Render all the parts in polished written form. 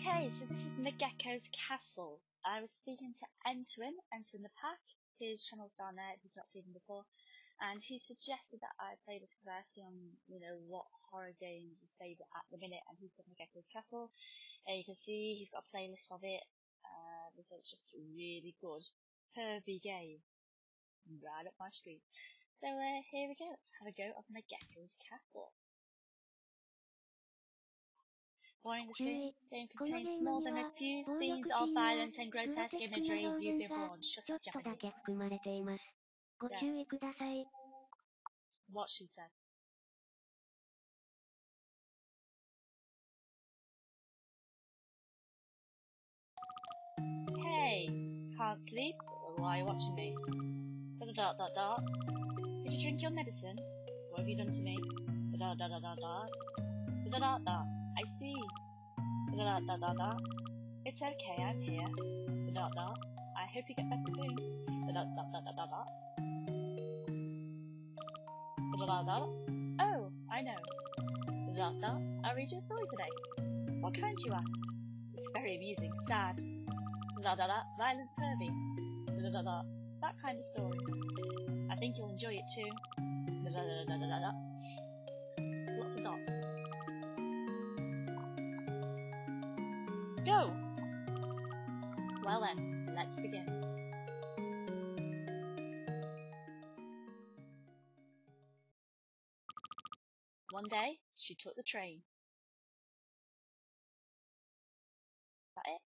Okay, so this is Mogeko Castle. I was speaking to Entwin the Pack, his channel's down there if you've not seen him before, and he suggested that I play this because I asked him, you know, what horror games his favourite at the minute, and he said Mogeko Castle. And you can see he's got a playlist of it, because it's just a really good, pervy game. Right up my street. So here we go, let's have a go of Mogeko Castle. Warning, this game contains more than a few scenes of violence and grotesque imagery. You've been warned. Shut up, Japanese. Yeah. What she said. Hey, can't sleep? Why are you watching me? Dot dot dot. Did you drink your medicine? What have you done to me? Dot dot dot dot. Dot dot dot. I see. Da da da da da. It's okay, I'm here. Da da. I hope you get better soon. Da da da da da da da. Da da da. Oh, I know. Da da. I'll read you a story today. What kind you ask? It's very amusing, sad. Da da da. Violent, pervy. Da da da. That kind of story. I think you'll enjoy it too. Da da da da da da da. Lots of dots. Go! Well then, let's begin. One day, she took the train. Is that it?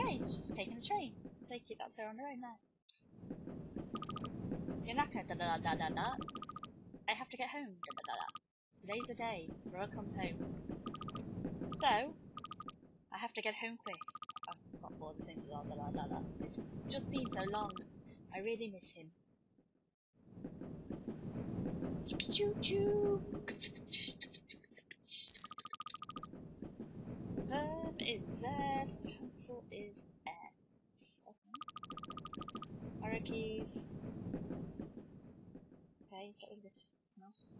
Okay, she's taking the train. Take it, that's her on her own now. Yanaka, da da da da da. I have to get home, da da da da. Today's the day, Roa comes home. So, I have to get home quick. I've got bored of things, la la la la la. It's just been so long. I really miss him. Choo-choo! Verb is Z, pencil is S. Okay. Harakis. Okay, get rid of this mouse.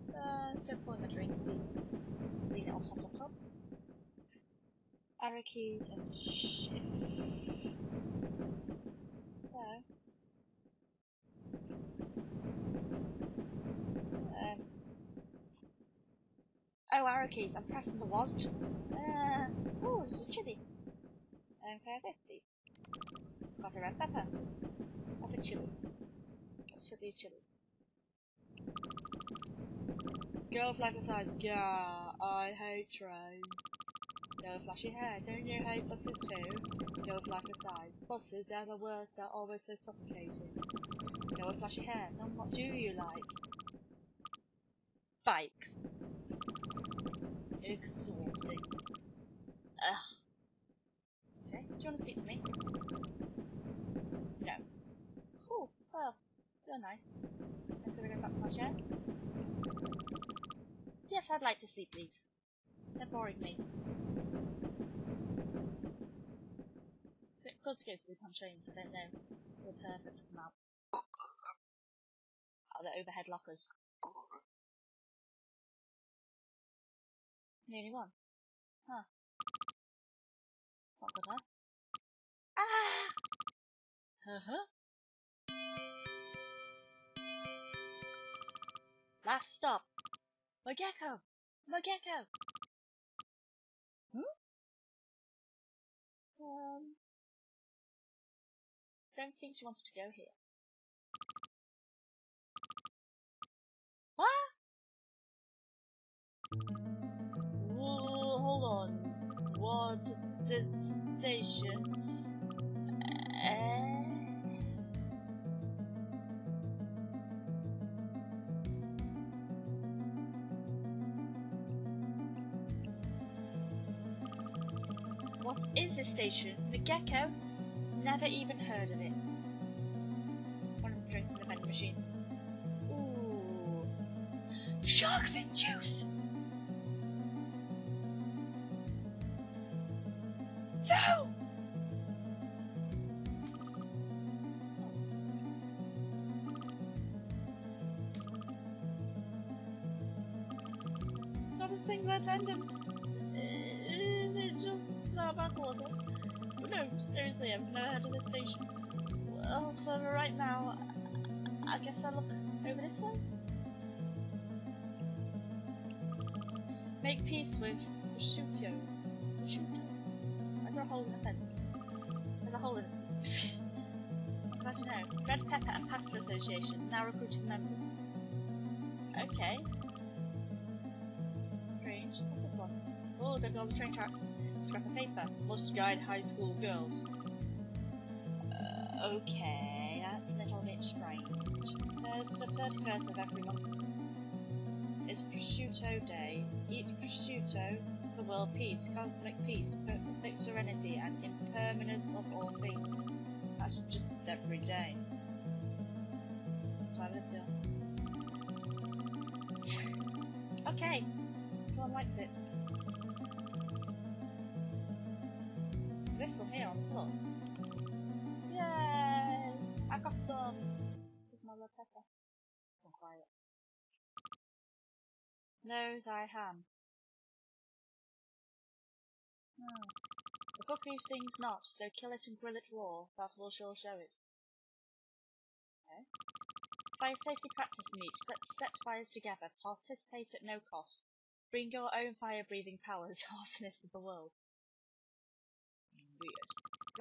Don't pour in my drink, please. Just leave it on top, top, top. Arrow keys and shift. So, oh, arrow keys. I'm pressing the wasp. Oh, this is chilly. Can I have this, please? Got a red pepper. That's a chili. That's chili, chili. Girl flag aside. Yeah, I hate trains. Girl flashy hair, don't you hate buses too? Girl flash aside, buses, they're the worst, they're always so suffocating. Girl flashy hair, then what do you like? Bikes. Exhausting. Ugh. Okay, do you want to speak to me? No. Cool, well, you're nice. I'm gonna go back to my chair. Yes, I'd like to sleep, please. They're boring me. It's good to go through the trains, I don't know. They're perfect for them out. Oh, they're overhead lockers. Nearly one. Huh. Not good, huh? Ah! Uh-huh. Last stop. Mogeko! Mogeko! Hmm? Don't think she wanted to go here. What? Whoa, hold on. What the station? What is this station? Mogeko? Never even heard of it. One of the drinks in the vending machine. Ooh. Shark fin juice! No! Not a single attendant. still not a bad water. But no, seriously, I've never heard of this station. Well, for right now, I guess I'll look over this one. Make peace with Prosciutto. Prosciutto. I got a hole in the fence. There's a hole in it. But no, Red Pepper and Pasta Association now recruiting members. Okay. Strange. What's this one? Oh, don't go on the train track. Scrap of paper. Must guide high school girls. Okay, that's a little bit strange. There's the 31st of every month. It's Prosciutto Day. Eat prosciutto for world peace, cosmic peace, perfect serenity, and impermanence of all things. That's just every day. So I live there. Okay. Someone likes it. This one here on the floor. Yay! I got some. This is my little pepper. I'm quiet. Knows I am. No. The book who sings not, so kill it and grill it raw, that will sure show it. Okay. Fire safety practice meet, set fires together, participate at no cost. Bring your own fire-breathing powers, arsonist of the world. Weird.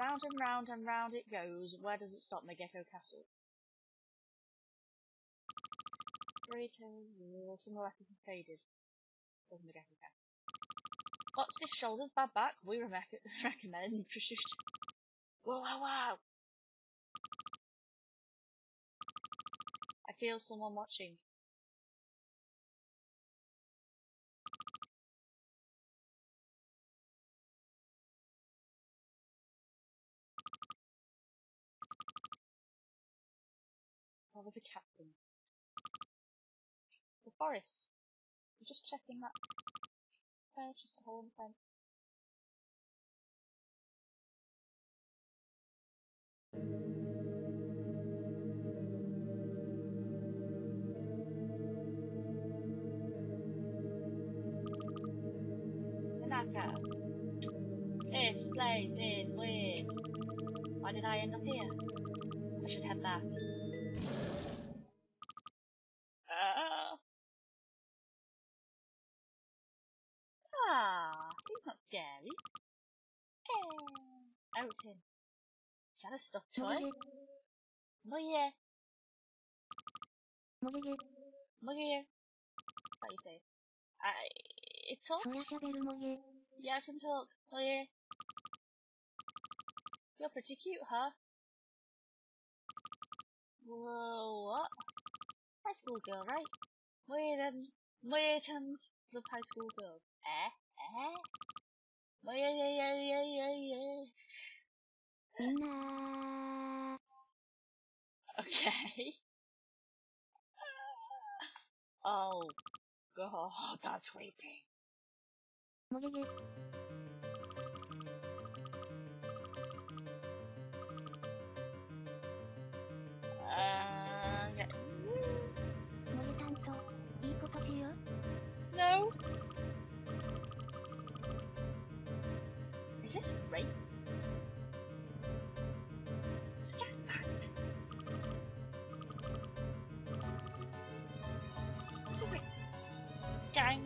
Round and round and round it goes, where does it stop, Mogeko Castle? 3, 2, some letters have faded. There's Mogeko Castle. Got stiff shoulders, bad back, we recommend prosciutto. Whoa, wow, wow! I feel someone watching. Oh, there's a captain. The forest. I'm just checking that. Just a hole in the fence. Tanaka. This place is weird. Why did I end up here? I should head back. Ah, he's not scary. Hey. Out him. Is that a stuffed toy? Mogeko. Mogeko. Mogeko. What do you say? It talks? Yeah, I can talk. Oh yeah. You're pretty cute, huh? Whoa, what? High school girl, right? Weird and love high school girls. Okay. Oh god, that's creepy. No. Is this rape? Stand back! Stupid! Dang!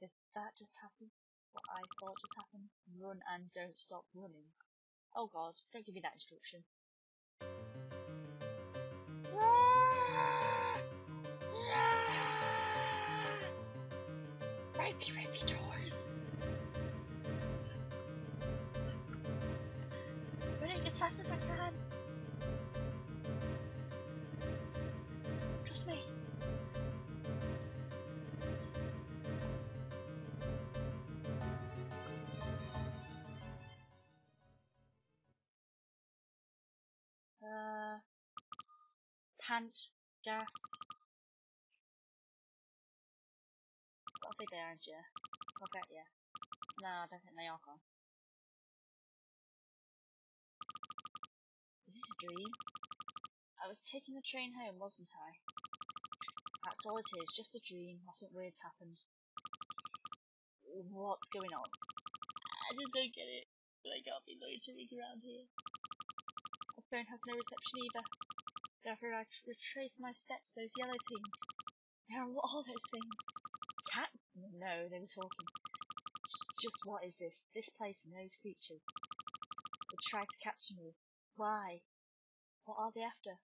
Did that just happen? What I thought just happened? Run and don't stop running. Oh god, don't give me that instruction. Rapey doors. I'm running as fast as I can. Trust me. Pant, gas. I think they aren't, yeah. I bet, yeah. No, I don't think they are gone. Is this a dream? I was taking the train home, wasn't I? That's all it is, just a dream. Nothing weird's happened. what's going on. I just don't get it. There can't be loads of these around here. My phone has no reception either. Therefore I retrace my steps to those yellow things. Now what are those things? Cat? No, they were talking. Just what is this? This place and those creatures. They tried to capture me. Why? What are they after?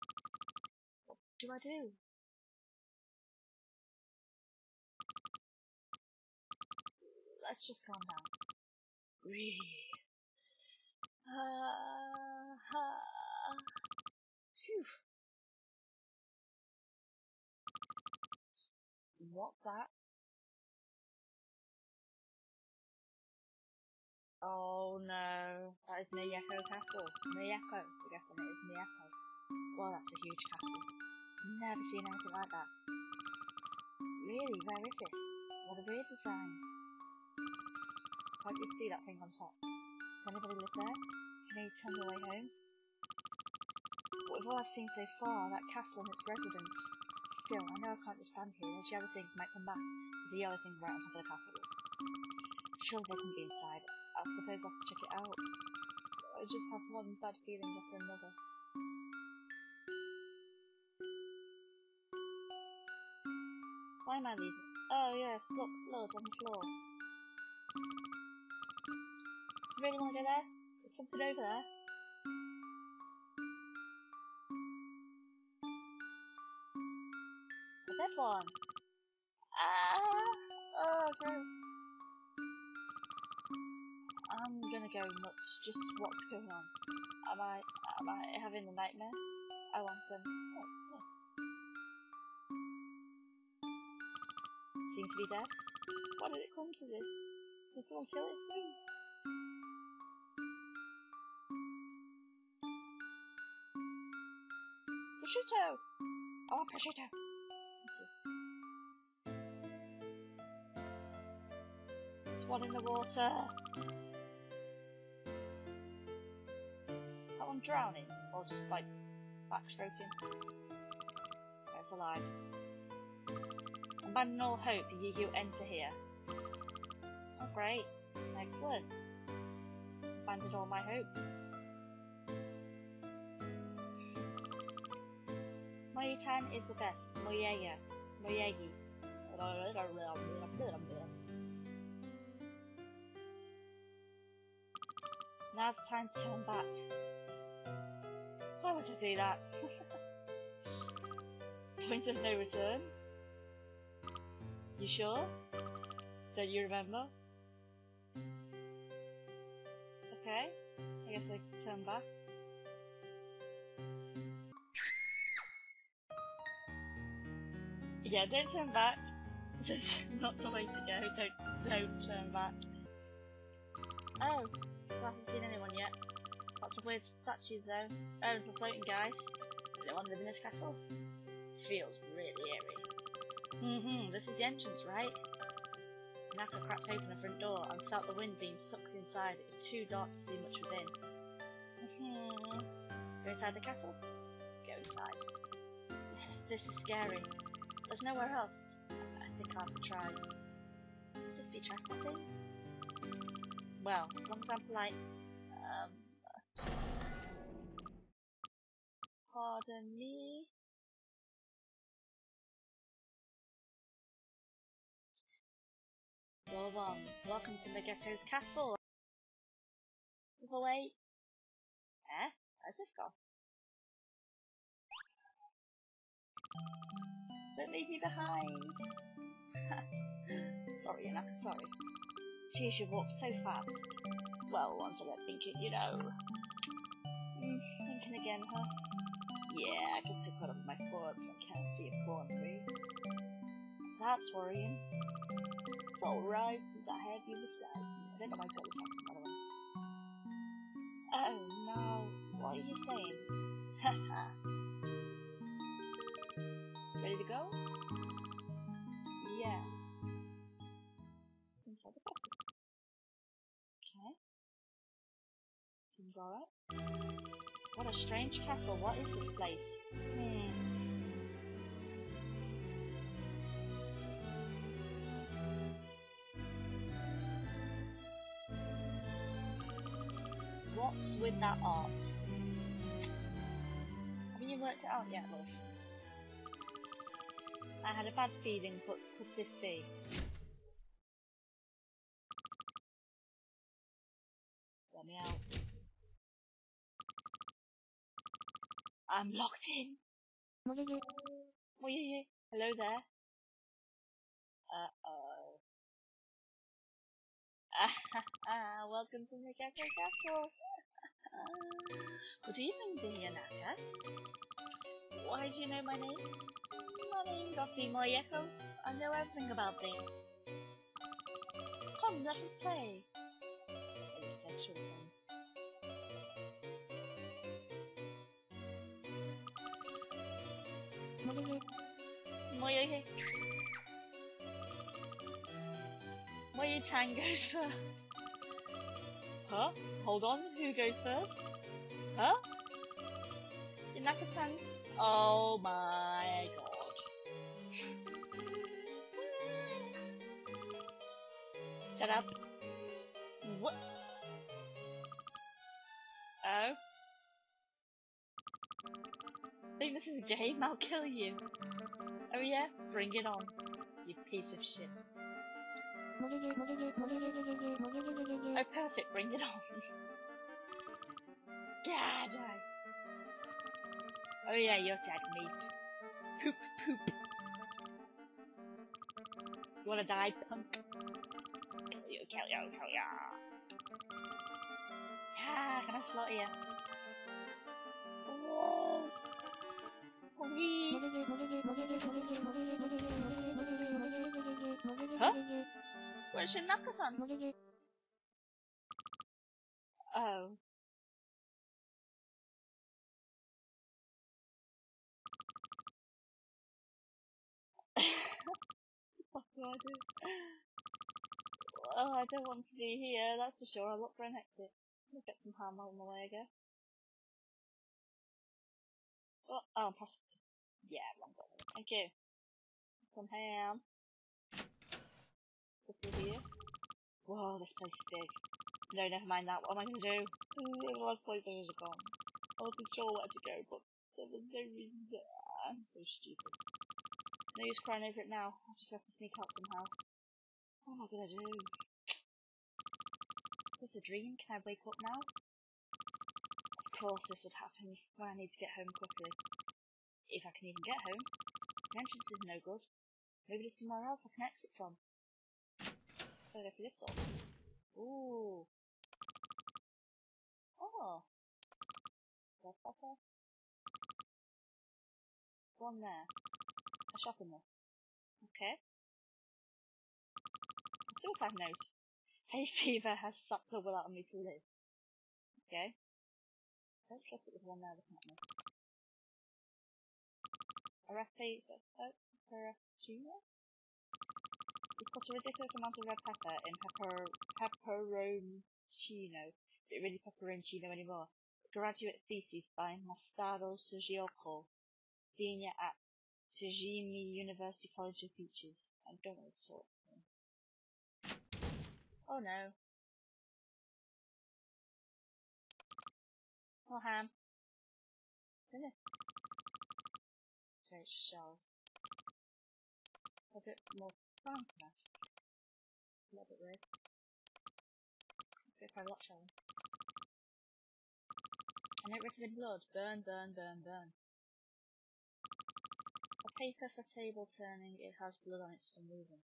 What do I do? Let's just calm down. Breathe. Phew. What's that? Oh no, that is Mogeko Castle. Mogeko, I guess I know it's Mogeko. Well, that's a huge castle. Never seen anything like that. Really, where is it? What a weird design. Can't you see that thing on top? Does anybody live there? Can you tell me the way home? But with all I've seen so far, that castle and its residents. Still, I know I can't just stand here, and the yellow thing might come back. There's a yellow thing right on top of the castle. Surely they can be inside. I suppose I'll have to check it out. I just have one bad feeling after another. Why am I leaving? Oh yes, look, blood on the floor. Really want to go there? There's something over there. A dead one! Ah! Oh, gross. I'm gonna go nuts. Just what's going on? Am I having a nightmare? I want them. Oh, no. Seems to be dead. Why did it come to this? Did someone kill it soon? Prosciutto! I want prosciutto! There's one in the water! Drowning, or just like backstroking. Yeah, it's alive. And by null hope, you enter here. Oh, great. Excellent. Abandoned all my hope. Moyutan is the best. Moyega. Moyegi. Now's the time to turn back. Why would you do that? Point of no return? You sure? Don't you remember? Okay, I guess I can turn back. Yeah, don't turn back. This is not the way to go. Don't turn back. Oh, I haven't seen anyone yet. Lots of weird statues though. Oh, there's a floating guy. Does anyone live in this castle? Feels really eerie. This is the entrance, right? Naka cracked open the front door and felt the wind being sucked inside. It was too dark to see much within. Go inside the castle? Go inside. This is scary. There's nowhere else. I think I'll have to try. Could this be trespassing? Well, as long as I'm polite. Pardon me. Door one. Welcome to the Gecko's Castle. Go away. Eh? Where's this gone? Don't leave me behind. Sorry, Anna. Sorry. She should walk so fast. Well, once I get thinking, you know. Thinking again, huh? Yeah, I can still cut up my foot, I can't see a pawn through. That's worrying. What right is ahead you decide? I don't know my goal is another one. Oh no, what are you saying? Haha. Ready to go? Yeah. Inside the pocket. Okay. Seems alright. What a strange castle, what is this place? else with that art? Have you worked it out yet, love? I had a bad feeling, but could this be? Let me out. I'm locked in! Oh yeah, yeah. Hello there. Uh-oh. Welcome to the Gecko's Castle! Good evening, dear Naka. Why do you know my name? My name's Oppie Mogeko. I know everything about things. Come, let us play. Moyo Tan goes first. Huh? Hold on, who goes first? Huh? Inaka-san. Oh my god. Shut up. What? Oh? I think this is a game, I'll kill you. Oh yeah? Bring it on, you piece of shit. Oh perfect, bring it on. Gad! Oh yeah, you're dead meat. Poop, poop. You wanna die, punk? Kill you, Yeah, can I slot you? Whoa! Huh? Where's Shinaka-san? Oh. What the fuck do I do? Oh, I don't want to be here, that's for sure. I'll look for an exit. I'll get some ham on the way, I guess. Oh, I'm past. Yeah, wrong button. Thank you. Some ham. This is here. Whoa, this place is big. No, never mind that. What am I going to do? The last place I was gone. I wasn't sure where to go, but there was no reason to. I'm so stupid. No use crying over it now. I just have to sneak out somehow. What am I gonna do? Is this a dream? Can I wake up now? Of course this would happen when I need to get home quickly. If I can even get home. The entrance is no good. Maybe there's somewhere else I can exit from. I'll go for this door. Ooh. Oh. That's better. One there. A shop in there. Okay. A suicide note. Hay fever has sucked the will out of me to live. Okay. I don't trust it was one there looking at me. Arachidina? It's got a ridiculous amount of red pepper in pepperoncino. Is it really pepperoncino anymore? Graduate thesis by Masaru Sujioko, senior at Tsujimi University College of Features. I don't want to talk to them. Oh no. Oh ham. Okay, shells. A bit more fun now. A little bit weird. Let's go find a lot of shells. I know it written in blood. Burn, burn, burn, burn. Paper for table turning, it has blood on it for some reason.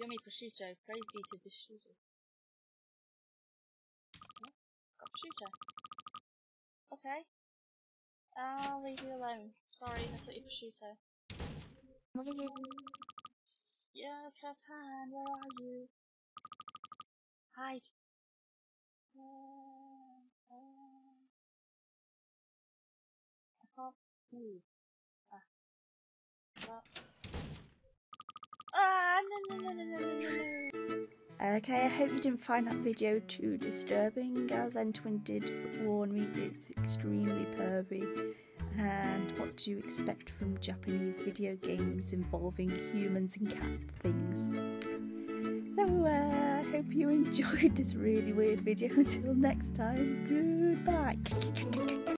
Yummy prosciutto, praise be to prosciutto. Got prosciutto. Okay. I'll leave you alone. Sorry, I took your prosciutto. Yeah, Katan, where are you? Hide. I can't move. Okay, I hope you didn't find that video too disturbing, as Entwin did warn me it's extremely pervy, and what do you expect from Japanese video games involving humans and cat things? So, hope you enjoyed this really weird video. Until next time, goodbye.